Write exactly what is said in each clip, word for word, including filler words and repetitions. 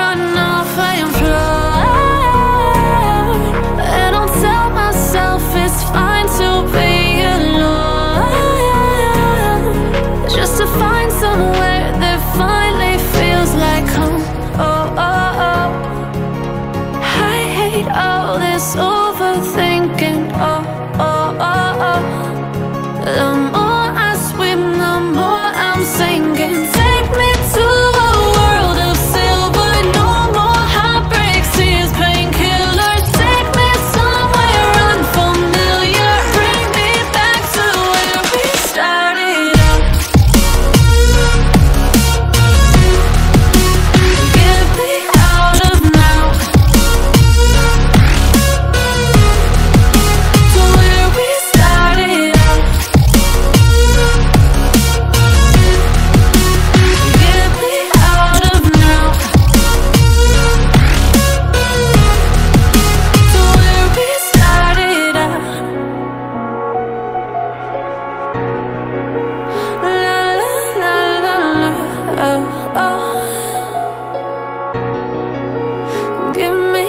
run off and fly, and I'll tell myself it's fine to be alone, just to find somewhere that finally feels like home. Oh, oh, oh, I hate all this overthinking. Oh, oh, oh, oh, the more I swim, the more I'm sinking. Take me to a world of silver, no more heartbreaks, tears, painkillers. Take me somewhere unfamiliar, bring me back to where we started out. Get me out of now, to where we started out. Get me out of now, to where we started out. La la la la la, oh, oh. Get me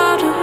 out of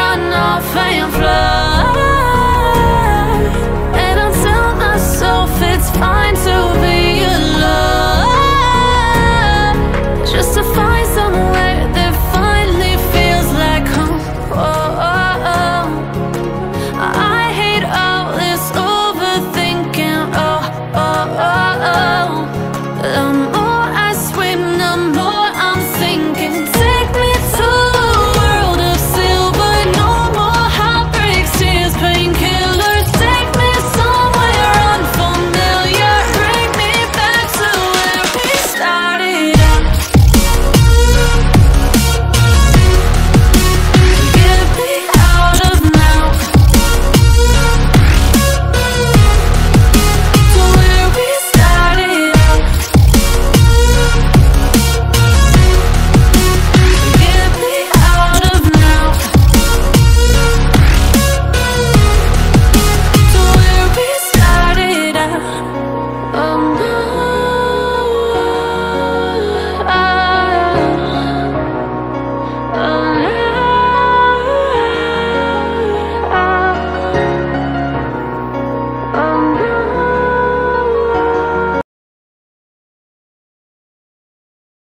run off and fly.